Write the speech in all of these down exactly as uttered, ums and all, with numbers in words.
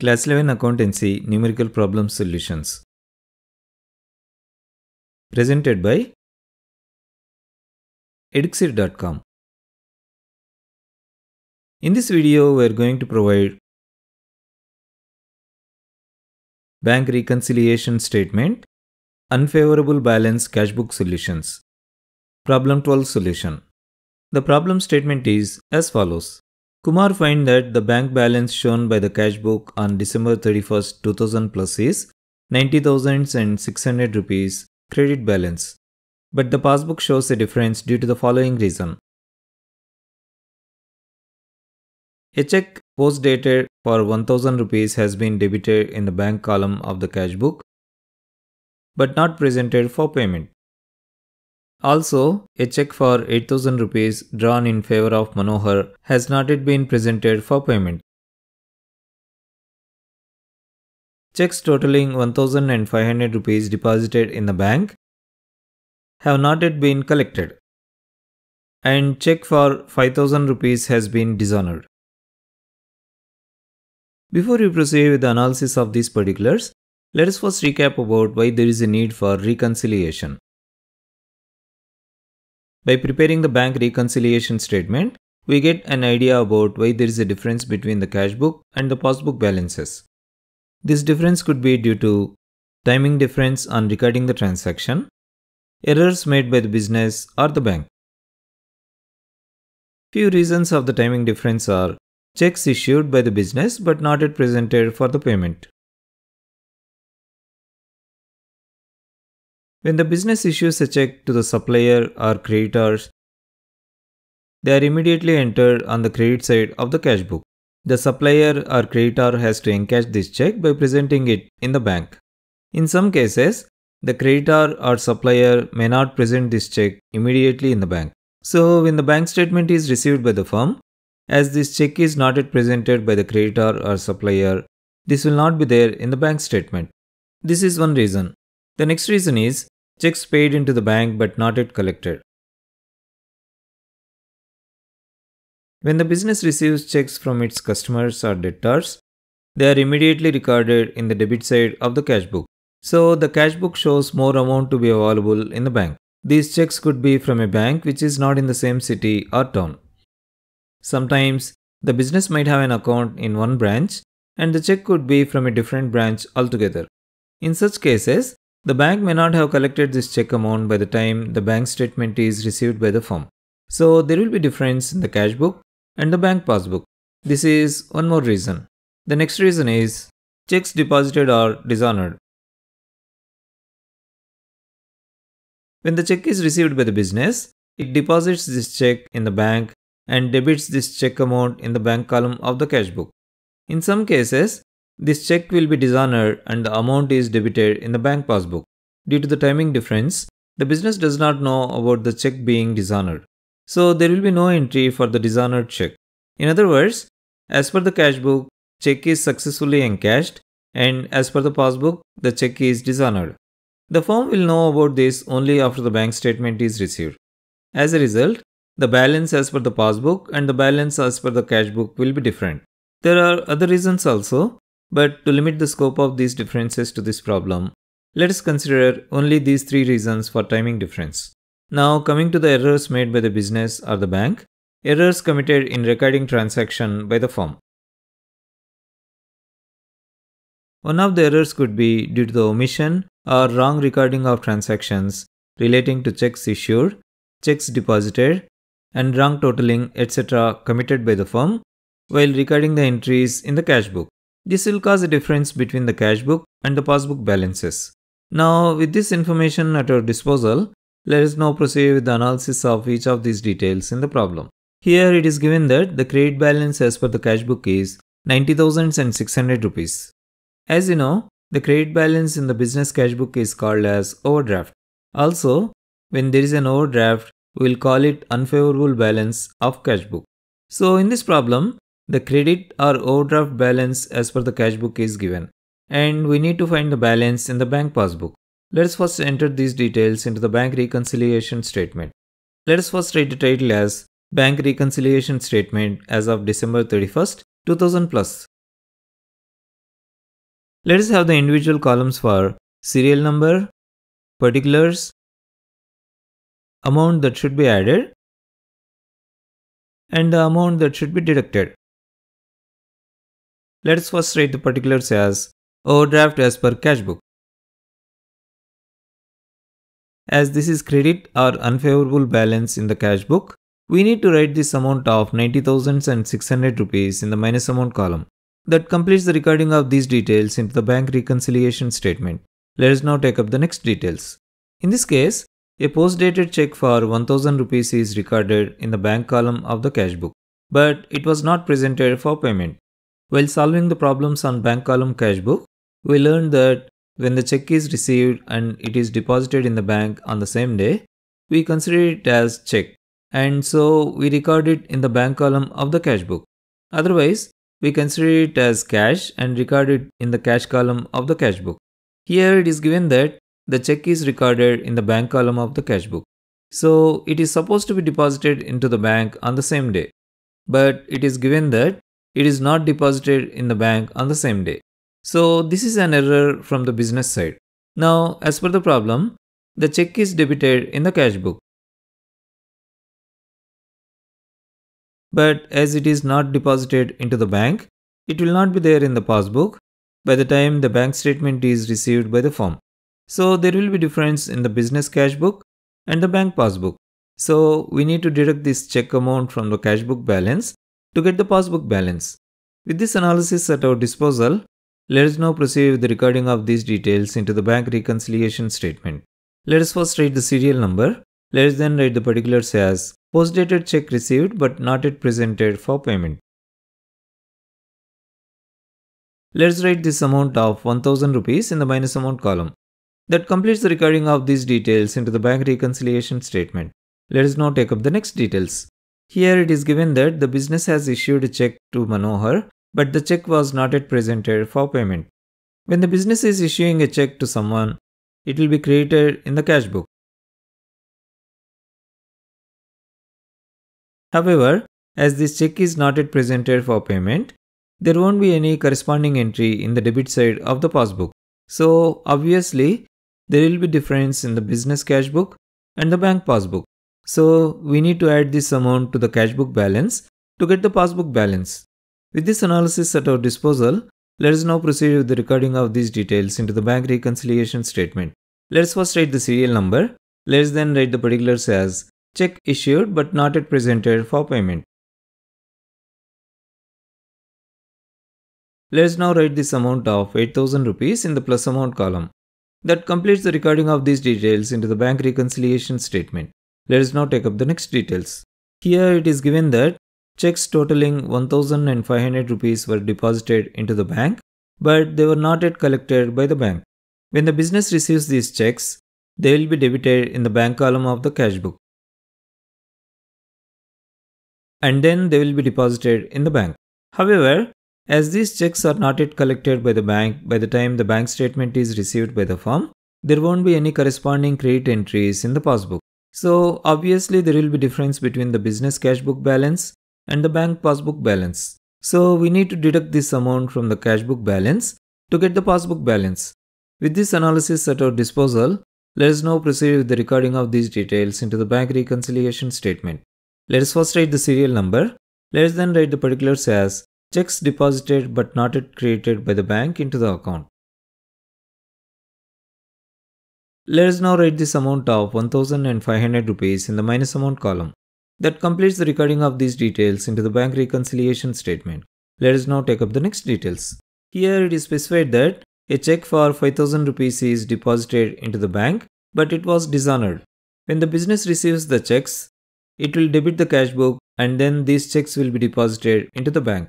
Class eleven Accountancy Numerical Problem Solutions. Presented by eduxir dot com. In this video, we are going to provide bank reconciliation statement, unfavorable balance cash book solutions. Problem twelve solution. The problem statement is as follows. Kumar finds that the bank balance shown by the cash book on December thirty-first two thousand plus is ninety thousand six hundred rupees credit balance, but the passbook shows a difference due to the following reason. A check post-dated for one thousand rupees has been debited in the bank column of the cash book but not presented for payment. Also, a check for eight thousand rupees drawn in favor of Manohar has not yet been presented for payment. Checks totaling one thousand five hundred rupees deposited in the bank have not yet been collected, and check for five thousand rupees has been dishonored. Before we proceed with the analysis of these particulars, let us first recap about why there is a need for reconciliation. By preparing the bank reconciliation statement, we get an idea about why there is a difference between the cash book and the passbook balances. This difference could be due to timing difference on recording the transaction, errors made by the business or the bank. Few reasons of the timing difference are checks issued by the business but not yet presented for the payment. When the business issues a check to the supplier or creditors, they are immediately entered on the credit side of the cash book. The supplier or creditor has to encash this check by presenting it in the bank. In some cases, the creditor or supplier may not present this check immediately in the bank. So, when the bank statement is received by the firm, as this check is not yet presented by the creditor or supplier, this will not be there in the bank statement. This is one reason. The next reason is checks paid into the bank but not yet collected. When the business receives checks from its customers or debtors, they are immediately recorded in the debit side of the cash book. So, the cash book shows more amount to be available in the bank. These checks could be from a bank which is not in the same city or town. Sometimes, the business might have an account in one branch and the check could be from a different branch altogether. In such cases, the bank may not have collected this check amount by the time the bank statement is received by the firm. So, there will be difference in the cash book and the bank passbook. This is one more reason. The next reason is checks deposited are dishonored. When the check is received by the business, it deposits this check in the bank and debits this check amount in the bank column of the cash book. In some cases, this check will be dishonored and the amount is debited in the bank passbook. Due to the timing difference, the business does not know about the check being dishonored. So, there will be no entry for the dishonored check. In other words, as per the cash book, check is successfully encashed, and as per the passbook, the check is dishonored. The firm will know about this only after the bank statement is received. As a result, the balance as per the passbook and the balance as per the cash book will be different. There are other reasons also, but to limit the scope of these differences to this problem, let us consider only these three reasons for timing difference. Now, coming to the errors made by the business or the bank, errors committed in recording transaction by the firm. One of the errors could be due to the omission or wrong recording of transactions relating to checks issued, checks deposited, and wrong totaling, et cetera committed by the firm while recording the entries in the cash book. This will cause a difference between the cash book and the passbook balances. Now, with this information at our disposal, let us now proceed with the analysis of each of these details in the problem. Here it is given that the credit balance as per the cash book is ninety thousand six hundred rupees. As you know, the credit balance in the business cash book is called as overdraft. Also, when there is an overdraft, we will call it unfavorable balance of cash book. So, in this problem, the credit or overdraft balance as per the cash book is given, and we need to find the balance in the bank passbook. Let us first enter these details into the bank reconciliation statement. Let us first write the title as Bank Reconciliation Statement as of December thirty-first, two thousand plus. Let us have the individual columns for serial number, particulars, amount that should be added, and the amount that should be deducted. Let us first write the particulars as overdraft as per cash book. As this is credit or unfavorable balance in the cash book, we need to write this amount of ninety thousand six hundred rupees in the minus amount column. That completes the recording of these details into the bank reconciliation statement. Let us now take up the next details. In this case, a post-dated check for one thousand rupees is recorded in the bank column of the cash book, but it was not presented for payment. While solving the problems on bank column cash book, we learned that when the check is received and it is deposited in the bank on the same day, we consider it as check, and so we record it in the bank column of the cash book. Otherwise, we consider it as cash and record it in the cash column of the cash book. Here it is given that the check is recorded in the bank column of the cash book. So it is supposed to be deposited into the bank on the same day, but it is given that it is not deposited in the bank on the same day. So this is an error from the business side. Now, as per the problem, the check is debited in the cash book, but as it is not deposited into the bank, it will not be there in the passbook by the time the bank statement is received by the firm. So there will be difference in the business cash book and the bank passbook. So we need to deduct this check amount from the cash book balance to get the passbook balance. With this analysis at our disposal, let us now proceed with the recording of these details into the bank reconciliation statement. Let us first write the serial number. Let us then write the particulars as post-dated check received but not yet presented for payment. Let us write this amount of one thousand rupees in the minus amount column. That completes the recording of these details into the bank reconciliation statement. Let us now take up the next details. Here it is given that the business has issued a check to Manohar, but the check was not yet presented for payment. When the business is issuing a check to someone, it will be credited in the cash book. However, as this check is not yet presented for payment, there won't be any corresponding entry in the debit side of the passbook. So obviously, there will be difference in the business cash book and the bank passbook. So we need to add this amount to the cash book balance to get the passbook balance. With this analysis at our disposal, let us now proceed with the recording of these details into the bank reconciliation statement. Let us first write the serial number. Let us then write the particulars as check issued but not yet presented for payment. Let us now write this amount of eight thousand rupees in the plus amount column. That completes the recording of these details into the bank reconciliation statement. Let us now take up the next details. Here it is given that checks totaling one thousand five hundred rupees were deposited into the bank, but they were not yet collected by the bank. When the business receives these checks, they will be debited in the bank column of the cash book, and then they will be deposited in the bank. However, as these checks are not yet collected by the bank by the time the bank statement is received by the firm, there won't be any corresponding credit entries in the passbook. So obviously there will be difference between the business cash book balance and the bank passbook balance. So we need to deduct this amount from the cash book balance to get the passbook balance. With this analysis at our disposal, let us now proceed with the recording of these details into the bank reconciliation statement. Let us first write the serial number. Let us then write the particulars as checks deposited but not yet credited by the bank into the account. Let us now write this amount of one thousand five hundred rupees in the minus amount column. That completes the recording of these details into the bank reconciliation statement. Let us now take up the next details. Here it is specified that a check for five thousand rupees is deposited into the bank, but it was dishonored. When the business receives the checks, it will debit the cash book and then these checks will be deposited into the bank.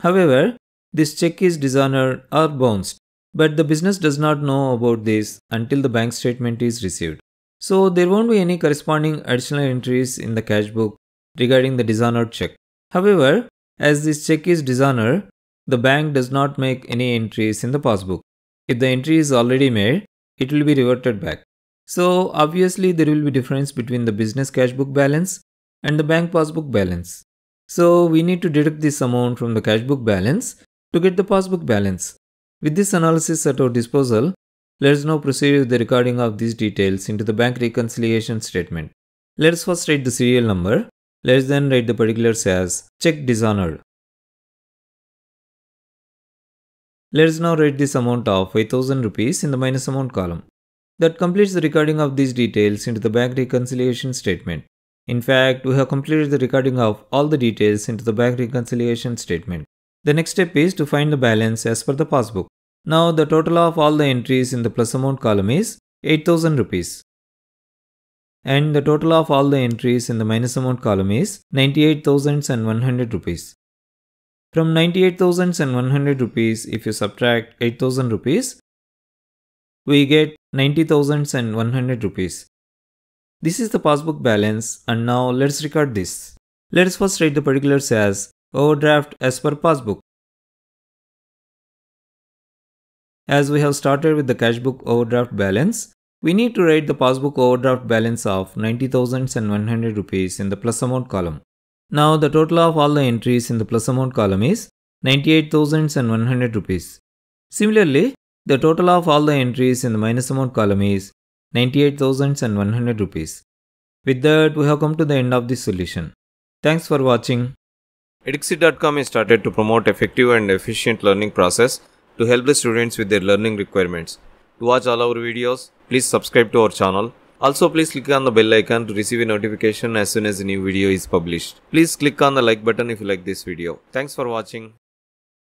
However, this check is dishonored or bounced, but the business does not know about this until the bank statement is received. So there won't be any corresponding additional entries in the cash book regarding the dishonored check. However, as this check is dishonored, the bank does not make any entries in the passbook. If the entry is already made, it will be reverted back. So obviously there will be difference between the business cash book balance and the bank passbook balance. So we need to deduct this amount from the cash book balance to get the passbook balance. With this analysis at our disposal, let us now proceed with the recording of these details into the bank reconciliation statement. Let us first write the serial number. Let us then write the particulars as check dishonored. Let us now write this amount of five thousand rupees in the minus amount column. That completes the recording of these details into the bank reconciliation statement. In fact, we have completed the recording of all the details into the bank reconciliation statement. The next step is to find the balance as per the passbook. Now the total of all the entries in the plus amount column is eight thousand rupees. And the total of all the entries in the minus amount column is ninety-eight thousand one hundred rupees. From ninety-eight thousand one hundred rupees, if you subtract eight thousand rupees, we get ninety thousand one hundred rupees. This is the passbook balance, and now let's record this. Let's first write the particulars as overdraft as per passbook. As we have started with the cashbook overdraft balance, we need to write the passbook overdraft balance of ninety thousand one hundred rupees in the plus amount column. Now the total of all the entries in the plus amount column is ninety-eight thousand one hundred rupees. Similarly, the total of all the entries in the minus amount column is ninety-eight thousand one hundred rupees. With that, we have come to the end of this solution. Thanks for watching. eduxir dot com is started to promote effective and efficient learning process to help the students with their learning requirements. To watch all our videos, please subscribe to our channel. Also, please click on the bell icon to receive a notification as soon as a new video is published. Please click on the like button if you like this video. Thanks for watching.